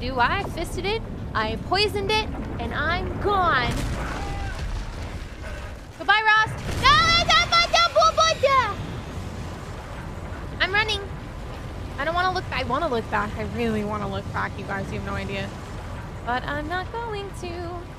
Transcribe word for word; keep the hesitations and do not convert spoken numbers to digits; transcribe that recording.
do I fisted it, I poisoned it, and I'm gone. Goodbye, Ross. I'm running. I don't want to look back. I want to look back. I really want to look back, you guys. You have no idea. But I'm not going to.